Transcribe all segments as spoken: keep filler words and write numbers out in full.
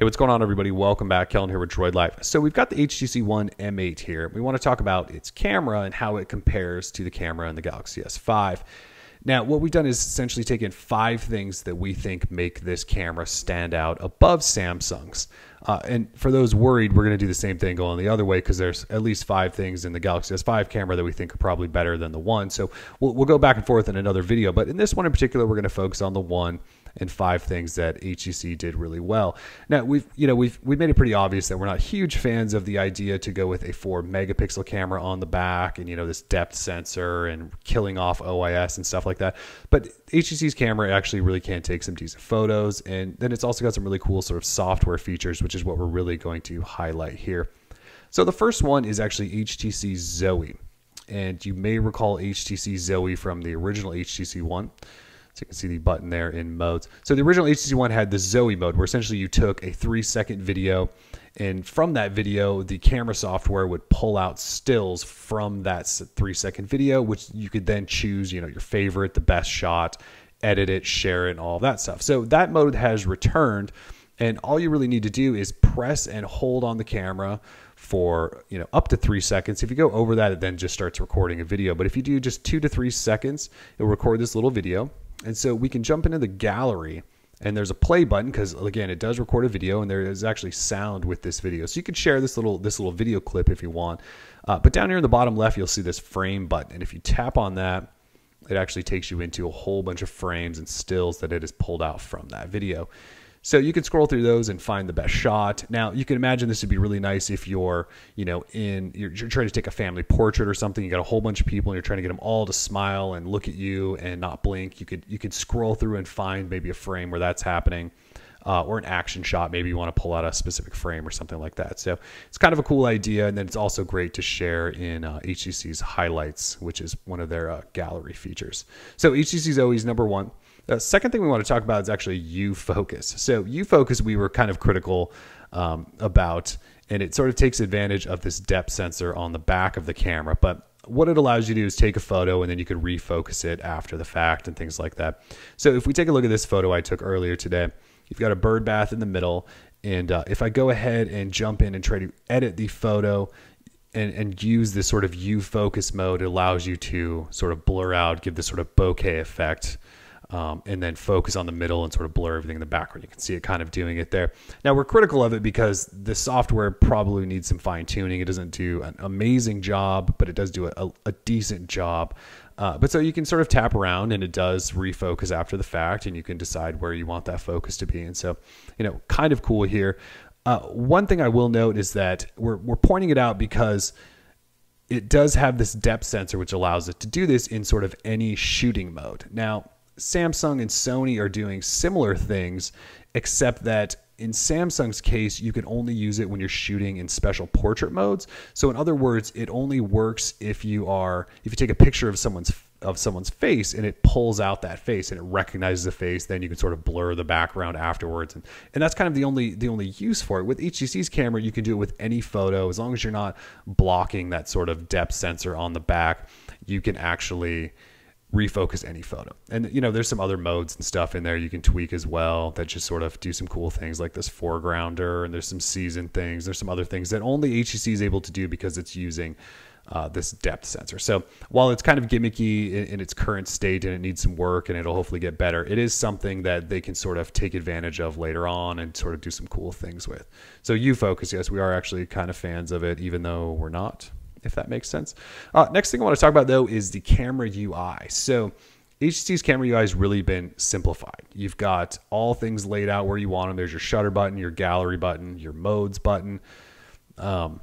Hey, what's going on, everybody? Welcome back. Kellen here with Droid Life. So we've got the H T C One M eight here. We want to talk about its camera and how it compares to the camera in the Galaxy S five. Now, what we've done is essentially taken five things that we think make this camera stand out above Samsung's. Uh, and for those worried, we're going to do the same thing going the other way, because there's at least five things in the Galaxy S five camera that we think are probably better than the One. So we'll, we'll go back and forth in another video. But in this one in particular, we're going to focus on the One and five things that H T C did really well. Now, we've you know we've we've made it pretty obvious that we're not huge fans of the idea to go with a four megapixel camera on the back and you know this depth sensor and killing off O I S and stuff like that. But H T C's camera actually really can take some decent photos, and then it's also got some really cool sort of software features, which is what we're really going to highlight here. So the first one is actually H T C Zoe, and you may recall H T C Zoe from the original H T C One. So you can see the button there in modes. So the original H T C One had the Zoe mode, where essentially you took a three second video, and from that video, the camera software would pull out stills from that three second video, which you could then choose, you know, your favorite, the best shot, edit it, share it, and all that stuff. So that mode has returned, and all you really need to do is press and hold on the camera for, you know, up to three seconds. If you go over that, it then just starts recording a video. But if you do just two to three seconds, it'll record this little video. And so we can jump into the gallery, and there's a play button because, again, it does record a video, and there is actually sound with this video. So you could share this little this little video clip if you want. Uh, but down here in the bottom left, you'll see this frame button. And if you tap on that, it actually takes you into a whole bunch of frames and stills that it has pulled out from that video. So you can scroll through those and find the best shot. Now, you can imagine this would be really nice if you're, you know, in you're, you're trying to take a family portrait or something. You got a whole bunch of people, and you're trying to get them all to smile and look at you and not blink. You could you could scroll through and find maybe a frame where that's happening, uh, or an action shot. Maybe you want to pull out a specific frame or something like that. So it's kind of a cool idea, and then it's also great to share in uh, H T C's highlights, which is one of their uh, gallery features. So H T C Zoe's number one. The second thing we want to talk about is actually U-Focus. So U-Focus we were kind of critical um, about, and it sort of takes advantage of this depth sensor on the back of the camera. But what it allows you to do is take a photo, and then you can refocus it after the fact and things like that. So if we take a look at this photo I took earlier today, you've got a bird bath in the middle. And uh, if I go ahead and jump in and try to edit the photo, And, and use this sort of U-Focus mode, it allows you to sort of blur out, give this sort of bokeh effect, um, and then focus on the middle and sort of blur everything in the background. You can see it kind of doing it there. Now, we're critical of it because the software probably needs some fine-tuning. It doesn't do an amazing job, but it does do a, a decent job. Uh, but so you can sort of tap around, and it does refocus after the fact, and you can decide where you want that focus to be. And so, you know, kind of cool here. Uh, one thing I will note is that we're, we're pointing it out because it does have this depth sensor, which allows it to do this in sort of any shooting mode. Now, Samsung and Sony are doing similar things, except that in Samsung's case, you can only use it when you're shooting in special portrait modes. So in other words, it only works if you are if you take a picture of someone's of someone's face, and it pulls out that face and it recognizes the face. Then you can sort of blur the background afterwards, and and that's kind of the only the only use for it. With H T C's camera, you can do it with any photo as long as you're not blocking that sort of depth sensor on the back. You can actually refocus any photo, and you know there's some other modes and stuff in there you can tweak as well that just sort of do some cool things like this foregrounder, and there's some season things, there's some other things that only H T C is able to do because it's using uh, this depth sensor. So while it's kind of gimmicky in, in its current state, and it needs some work, and it'll hopefully get better, it is something that they can sort of take advantage of later on and sort of do some cool things with. So U-Focus, yes, we are actually kind of fans of it, even though we're not, if that makes sense. Uh, next thing I want to talk about, though, is the camera U I. So H T C's camera U I has really been simplified. You've got all things laid out where you want them. There's your shutter button, your gallery button, your modes button. Um,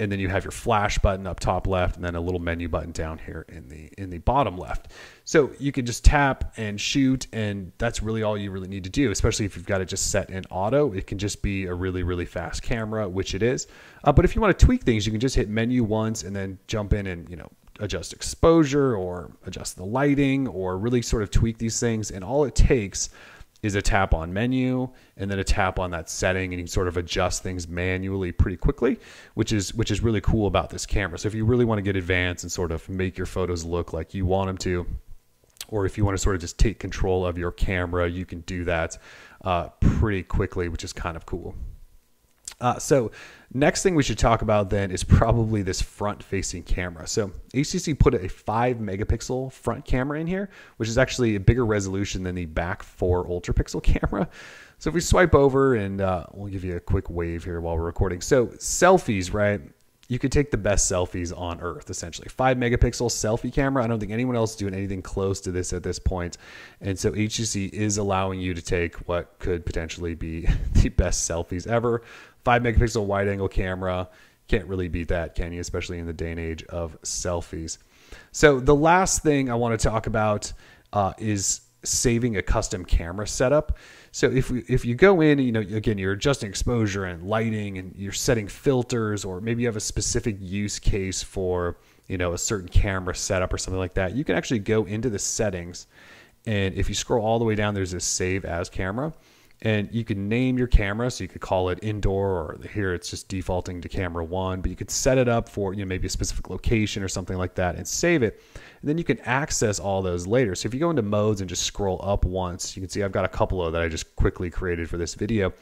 and then you have your flash button up top left, and then a little menu button down here in the in the bottom left. So you can just tap and shoot, and that's really all you really need to do, especially if you've got it just set in auto. It can just be a really, really fast camera, which it is. Uh, but if you want to tweak things, you can just hit menu once and then jump in and, you know, adjust exposure or adjust the lighting or really sort of tweak these things. And all it takes is a tap on menu and then a tap on that setting, and you can sort of adjust things manually pretty quickly, which is which is really cool about this camera. So if you really want to get advanced and sort of make your photos look like you want them to, or if you want to sort of just take control of your camera, you can do that uh, pretty quickly, which is kind of cool. Uh, so next thing we should talk about then is probably this front-facing camera. So H T C put a five megapixel front camera in here, which is actually a bigger resolution than the back four ultra-pixel camera. So if we swipe over, and uh, we'll give you a quick wave here while we're recording. So selfies, right? You could take the best selfies on Earth, essentially. five megapixel selfie camera. I don't think anyone else is doing anything close to this at this point. And so H T C is allowing you to take what could potentially be the best selfies ever. five megapixel wide-angle camera. Can't really beat that, can you? Especially in the day and age of selfies. So the last thing I want to talk about uh, is saving a custom camera setup. So if we, if you go in, you know, again, you're adjusting exposure and lighting and you're setting filters, or maybe you have a specific use case for, you know, a certain camera setup or something like that, you can actually go into the settings. And if you scroll all the way down, there's this save as camera, and you can name your camera. So you could call it indoor, or here it's just defaulting to camera one, but you could set it up for, you know, maybe a specific location or something like that and save it. And then you can access all those later. So if you go into modes and just scroll up once, you can see I've got a couple of that I just quickly created for this video.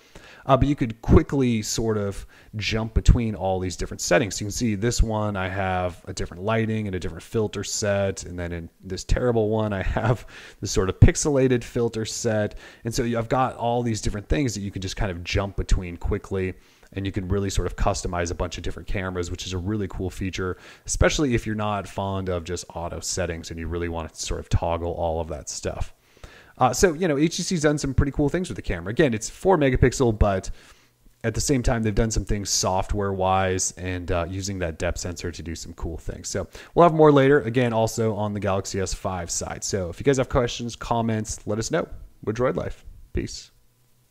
Uh, but you could quickly sort of jump between all these different settings. So you can see this one, I have a different lighting and a different filter set. And then in this terrible one, I have this sort of pixelated filter set. And so I've got all these different things that you can just kind of jump between quickly. And you can really sort of customize a bunch of different cameras, which is a really cool feature, especially if you're not fond of just auto settings and you really want to sort of toggle all of that stuff. Uh, so, you know, H T C's done some pretty cool things with the camera. Again, it's four megapixel, but at the same time, they've done some things software wise and uh, using that depth sensor to do some cool things. So we'll have more later, again, also on the Galaxy S five side. So if you guys have questions, comments, let us know. We're Droid Life. Peace.